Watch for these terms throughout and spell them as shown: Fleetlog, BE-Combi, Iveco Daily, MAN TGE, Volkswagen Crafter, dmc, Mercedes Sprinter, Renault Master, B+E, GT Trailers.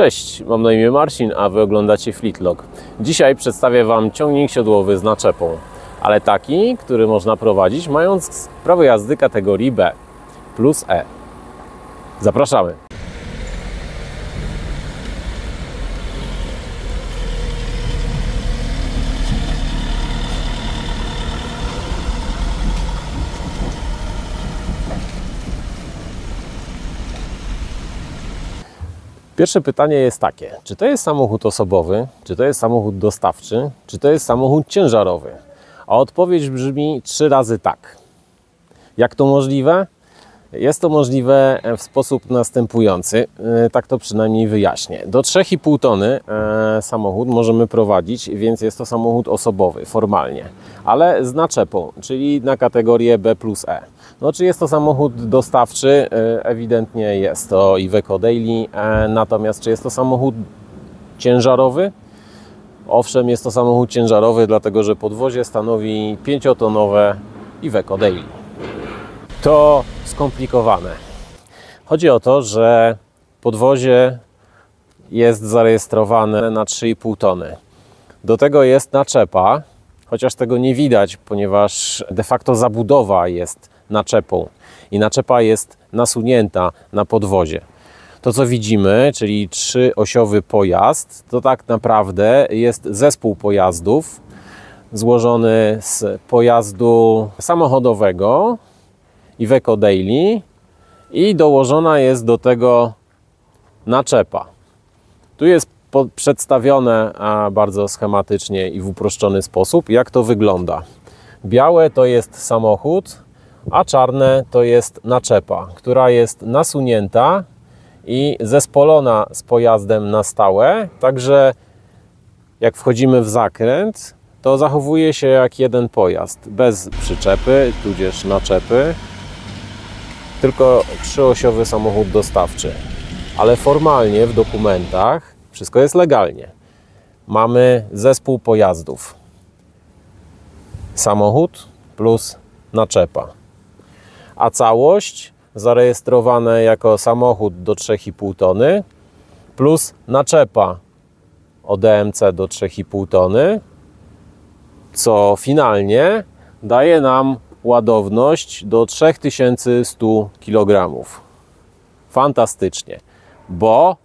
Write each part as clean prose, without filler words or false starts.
Cześć, mam na imię Marcin, a Wy oglądacie Fleetlog. Dzisiaj przedstawię Wam ciągnik siodłowy z naczepą, ale taki, który można prowadzić mając prawo jazdy kategorii B plus E. Zapraszamy! Pierwsze pytanie jest takie, czy to jest samochód osobowy, czy to jest samochód dostawczy, czy to jest samochód ciężarowy? A odpowiedź brzmi 3 razy tak. Jak to możliwe? Jest to możliwe w sposób następujący, tak to przynajmniej wyjaśnię. Do 3,5 tony samochód możemy prowadzić, więc jest to samochód osobowy formalnie, ale z naczepą, czyli na kategorię B plus E. No, czy jest to samochód dostawczy? Ewidentnie jest to Iveco Daily, natomiast czy jest to samochód ciężarowy? Owszem, jest to samochód ciężarowy, dlatego że podwozie stanowi 5-tonowe Iveco Daily. To skomplikowane. Chodzi o to, że podwozie jest zarejestrowane na 3,5 tony. Do tego jest naczepa, chociaż tego nie widać, ponieważ de facto zabudowa jest naczepą i naczepa jest nasunięta na podwozie. To, co widzimy, czyli 3-osiowy pojazd, to tak naprawdę jest zespół pojazdów złożony z pojazdu samochodowego Iveco Daily i dołożona jest do tego naczepa. Tu jest przedstawione bardzo schematycznie i w uproszczony sposób, jak to wygląda. Białe to jest samochód, a czarne to jest naczepa, która jest nasunięta i zespolona z pojazdem na stałe, także jak wchodzimy w zakręt, to zachowuje się jak jeden pojazd, bez przyczepy, tudzież naczepy, tylko 3-osiowy samochód dostawczy. Ale formalnie w dokumentach wszystko jest legalnie. Mamy zespół pojazdów. Samochód plus naczepa. A całość zarejestrowane jako samochód do 3,5 tony plus naczepa o DMC do 3,5 tony, co finalnie daje nam ładowność do 3100 kg. Fantastycznie, bo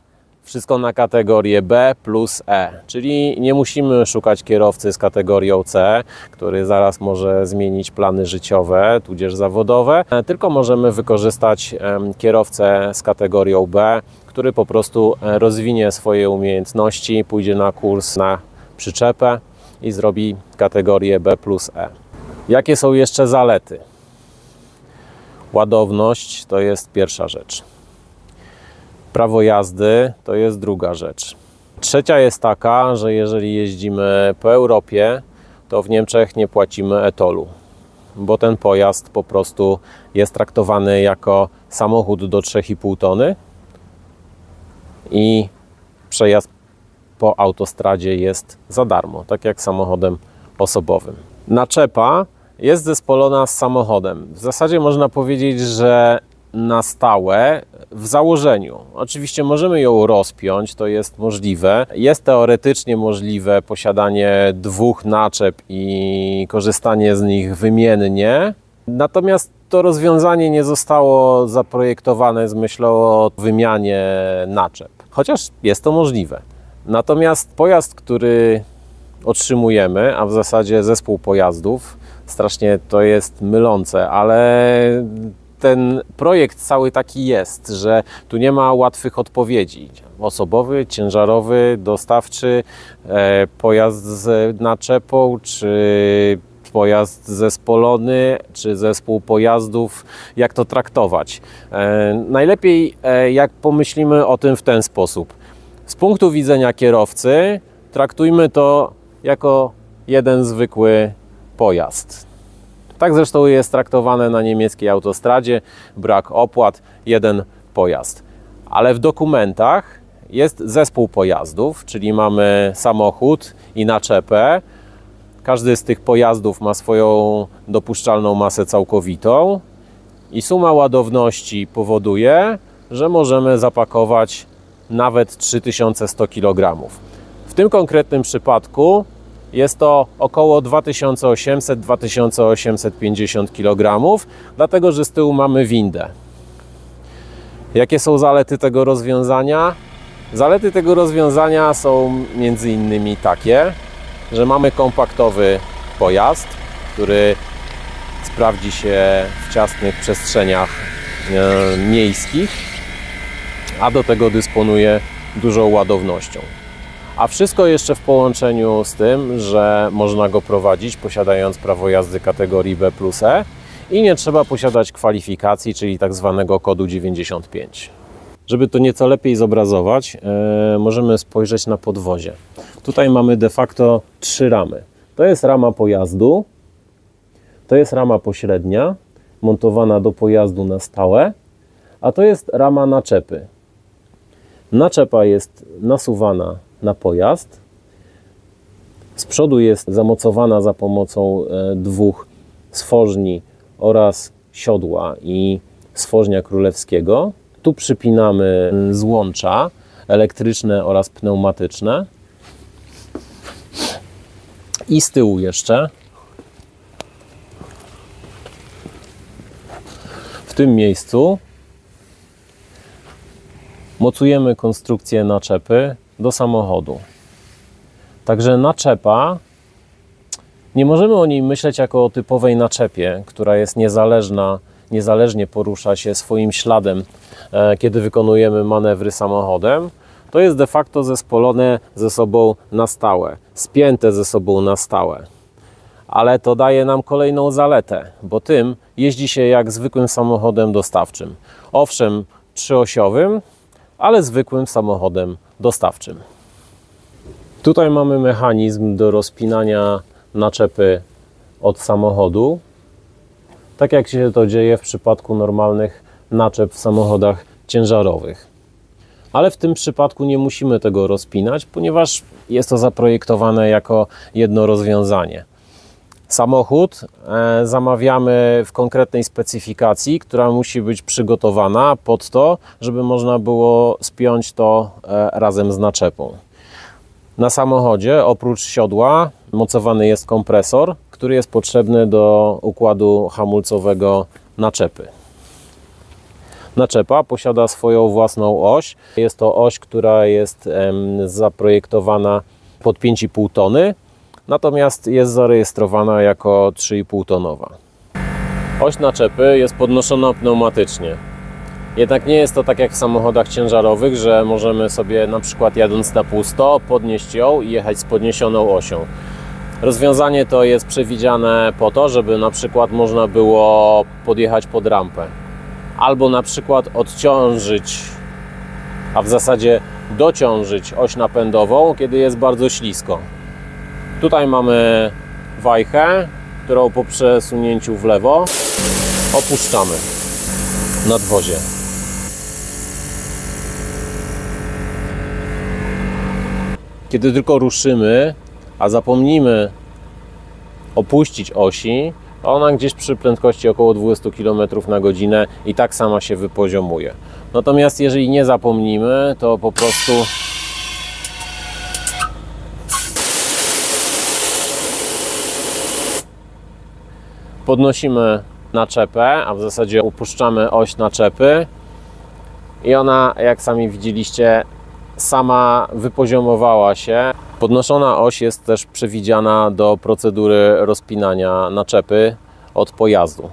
wszystko na kategorię B plus E, czyli nie musimy szukać kierowcy z kategorią C, który zaraz może zmienić plany życiowe, tudzież zawodowe, tylko możemy wykorzystać kierowcę z kategorią B, który po prostu rozwinie swoje umiejętności, pójdzie na kurs na przyczepę i zrobi kategorię B plus E. Jakie są jeszcze zalety? Ładowność to jest pierwsza rzecz. Prawo jazdy to jest druga rzecz. Trzecia jest taka, że jeżeli jeździmy po Europie, to w Niemczech nie płacimy etolu, bo ten pojazd po prostu jest traktowany jako samochód do 3,5 tony i przejazd po autostradzie jest za darmo, tak jak samochodem osobowym. Naczepa jest zespolona z samochodem. W zasadzie można powiedzieć, że na stałe w założeniu. Oczywiście możemy ją rozpiąć, to jest możliwe. Jest teoretycznie możliwe posiadanie 2 naczep i korzystanie z nich wymiennie. Natomiast to rozwiązanie nie zostało zaprojektowane z myślą o wymianie naczep. Chociaż jest to możliwe. Natomiast pojazd, który otrzymujemy, a w zasadzie zespół pojazdów, strasznie to jest mylące, ale ten projekt cały taki jest, że tu nie ma łatwych odpowiedzi. Osobowy, ciężarowy, dostawczy, pojazd z naczepą, czy pojazd zespolony, czy zespół pojazdów, jak to traktować. Najlepiej jak pomyślimy o tym w ten sposób. Z punktu widzenia kierowcy traktujmy to jako jeden zwykły pojazd. Tak zresztą jest traktowane na niemieckiej autostradzie, brak opłat, jeden pojazd. Ale w dokumentach jest zespół pojazdów, czyli mamy samochód i naczepę. Każdy z tych pojazdów ma swoją dopuszczalną masę całkowitą i suma ładowności powoduje, że możemy zapakować nawet 3100 kg. W tym konkretnym przypadku jest to około 2800-2850 kg, dlatego że z tyłu mamy windę. Jakie są zalety tego rozwiązania? Zalety tego rozwiązania są m.in. takie, że mamy kompaktowy pojazd, który sprawdzi się w ciasnych przestrzeniach miejskich, a do tego dysponuje dużą ładownością. A wszystko jeszcze w połączeniu z tym, że można go prowadzić posiadając prawo jazdy kategorii B plus E i nie trzeba posiadać kwalifikacji, czyli tak zwanego kodu 95. Żeby to nieco lepiej zobrazować, możemy spojrzeć na podwozie. Tutaj mamy de facto trzy ramy. To jest rama pojazdu, to jest rama pośrednia, montowana do pojazdu na stałe, a to jest rama naczepy. Naczepa jest nasuwana na pojazd, z przodu jest zamocowana za pomocą dwóch sforżni oraz siodła i sforżnia królewskiego. Tu przypinamy złącza elektryczne oraz pneumatyczne i z tyłu jeszcze w tym miejscu mocujemy konstrukcję naczepy do samochodu. Także naczepa, nie możemy o niej myśleć jako o typowej naczepie, która jest niezależnie porusza się swoim śladem, kiedy wykonujemy manewry samochodem. To jest de facto zespolone ze sobą na stałe, spięte ze sobą na stałe. Ale to daje nam kolejną zaletę, bo tym jeździ się jak zwykłym samochodem dostawczym. Owszem, trzyosiowym, ale zwykłym samochodem dostawczym. Tutaj mamy mechanizm do rozpinania naczepy od samochodu, tak jak się to dzieje w przypadku normalnych naczep w samochodach ciężarowych. Ale w tym przypadku nie musimy tego rozpinać, ponieważ jest to zaprojektowane jako jedno rozwiązanie. Samochód zamawiamy w konkretnej specyfikacji, która musi być przygotowana pod to, żeby można było spiąć to razem z naczepą. Na samochodzie oprócz siodła mocowany jest kompresor, który jest potrzebny do układu hamulcowego naczepy. Naczepa posiada swoją własną oś. Jest to oś, która jest zaprojektowana pod 5,5 tony, natomiast jest zarejestrowana jako 3,5 tonowa. Oś naczepy jest podnoszona pneumatycznie. Jednak nie jest to tak jak w samochodach ciężarowych, że możemy sobie na przykład jadąc na pusto podnieść ją i jechać z podniesioną osią. Rozwiązanie to jest przewidziane po to, żeby na przykład można było podjechać pod rampę. Albo na przykład odciążyć, a w zasadzie dociążyć oś napędową, kiedy jest bardzo ślisko. Tutaj mamy wajchę, którą po przesunięciu w lewo opuszczamy na dwozie. Kiedy tylko ruszymy, a zapomnimy opuścić osi, ona gdzieś przy prędkości około 20 km na godzinę i tak sama się wypoziomuje. Natomiast jeżeli nie zapomnimy, to po prostu podnosimy naczepę, a w zasadzie upuszczamy oś naczepy i ona, jak sami widzieliście, sama wypoziomowała się. Podnoszona oś jest też przewidziana do procedury rozpinania naczepy od pojazdu.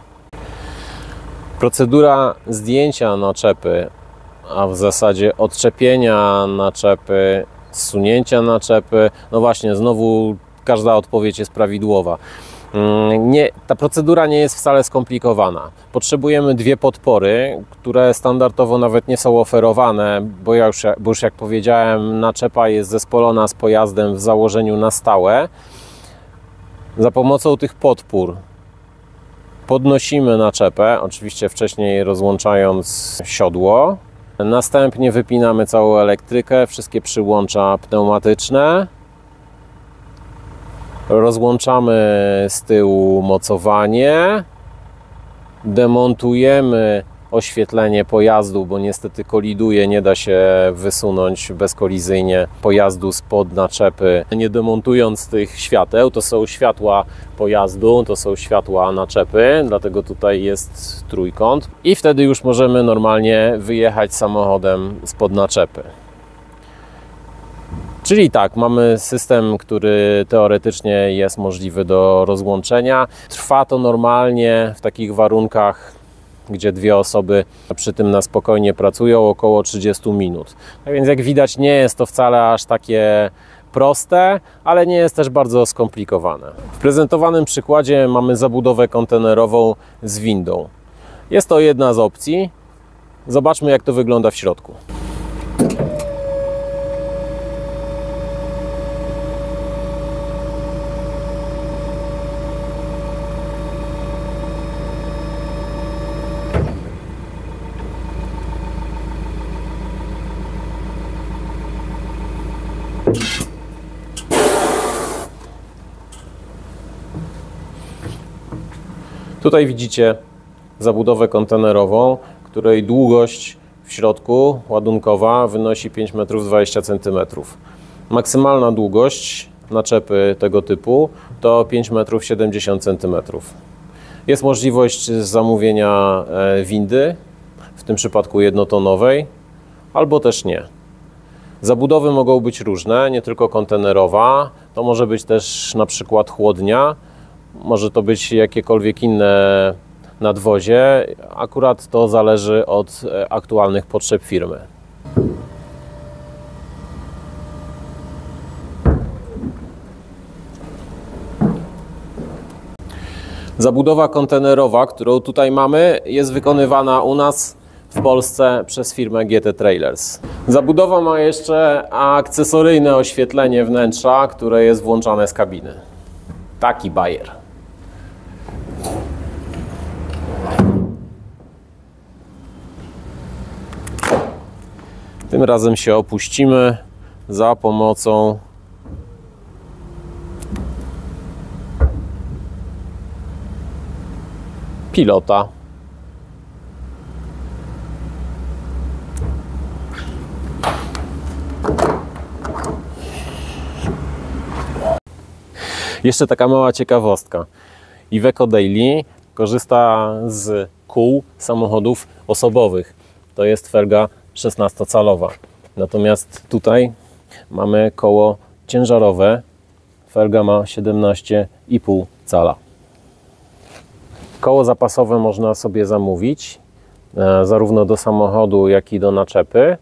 Procedura zdjęcia naczepy, a w zasadzie odczepienia naczepy, zsunięcia naczepy, no właśnie, znowu każda odpowiedź jest prawidłowa. Ta procedura nie jest wcale skomplikowana. Potrzebujemy dwie podpory, które standardowo nawet nie są oferowane, bo już jak powiedziałem, naczepa jest zespolona z pojazdem w założeniu na stałe. Za pomocą tych podpór podnosimy naczepę, oczywiście wcześniej rozłączając siodło. Następnie wypinamy całą elektrykę, wszystkie przyłącza pneumatyczne. Rozłączamy z tyłu mocowanie, demontujemy oświetlenie pojazdu, bo niestety koliduje, nie da się wysunąć bezkolizyjnie pojazdu spod naczepy, nie demontując tych świateł. To są światła pojazdu, to są światła naczepy, dlatego tutaj jest trójkąt i wtedy już możemy normalnie wyjechać samochodem spod naczepy. Czyli tak, mamy system, który teoretycznie jest możliwy do rozłączenia. Trwa to normalnie w takich warunkach, gdzie dwie osoby przy tym na spokojnie pracują, około 30 minut. Tak więc jak widać, nie jest to wcale aż takie proste, ale nie jest też bardzo skomplikowane. W prezentowanym przykładzie mamy zabudowę kontenerową z windą. Jest to jedna z opcji. Zobaczmy, jak to wygląda w środku. Tutaj widzicie zabudowę kontenerową, której długość w środku ładunkowa wynosi 5,20 m. Maksymalna długość naczepy tego typu to 5,70 m. Jest możliwość zamówienia windy, w tym przypadku jednotonowej, albo też nie. Zabudowy mogą być różne, nie tylko kontenerowa, to może być też na przykład chłodnia, może to być jakiekolwiek inne nadwozie. Akurat to zależy od aktualnych potrzeb firmy. Zabudowa kontenerowa, którą tutaj mamy, jest wykonywana u nas w Polsce przez firmę GT Trailers. Zabudowa ma jeszcze akcesoryjne oświetlenie wnętrza, które jest włączane z kabiny. Taki bajer. Tym razem się opuścimy za pomocą pilota. Jeszcze taka mała ciekawostka. Iveco Daily korzysta z kół samochodów osobowych. To jest felga 16-calowa. Natomiast tutaj mamy koło ciężarowe. Felga ma 17,5 cala. Koło zapasowe można sobie zamówić zarówno do samochodu, jak i do naczepy.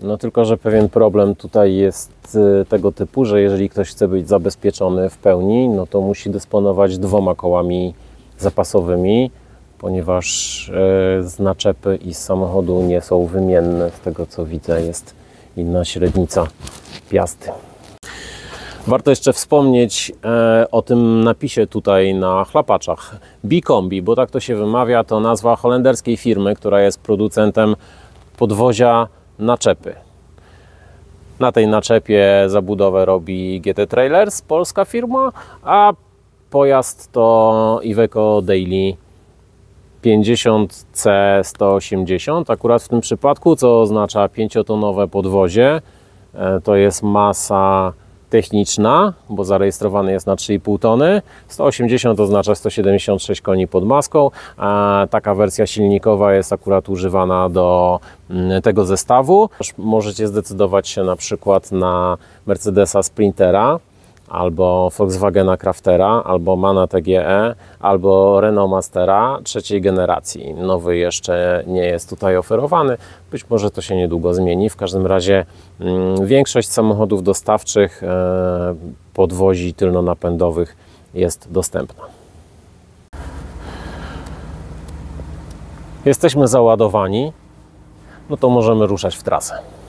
No tylko, że pewien problem tutaj jest tego typu, że jeżeli ktoś chce być zabezpieczony w pełni, no to musi dysponować dwoma kołami zapasowymi, ponieważ z naczepy i z samochodu nie są wymienne. Z tego co widzę, jest inna średnica piasty. Warto jeszcze wspomnieć o tym napisie tutaj na chlapaczach. BE-Combi, bo tak to się wymawia, to nazwa holenderskiej firmy, która jest producentem podwozia naczepy. Na tej naczepie zabudowę robi GT Trailers, polska firma, a pojazd to Iveco Daily 50C180, akurat w tym przypadku, co oznacza 5-tonowe podwozie. To jest masa techniczna, bo zarejestrowany jest na 3,5 tony. 180 oznacza 176 koni pod maską. Taka wersja silnikowa jest akurat używana do tego zestawu. Możecie zdecydować się na przykład na Mercedesa Sprintera, albo Volkswagena Craftera, albo MAN TGE, albo Renault Mastera 3. generacji. Nowy jeszcze nie jest tutaj oferowany, być może to się niedługo zmieni. W każdym razie większość samochodów dostawczych podwozi tylnonapędowych jest dostępna. Jesteśmy załadowani, no to możemy ruszać w trasę.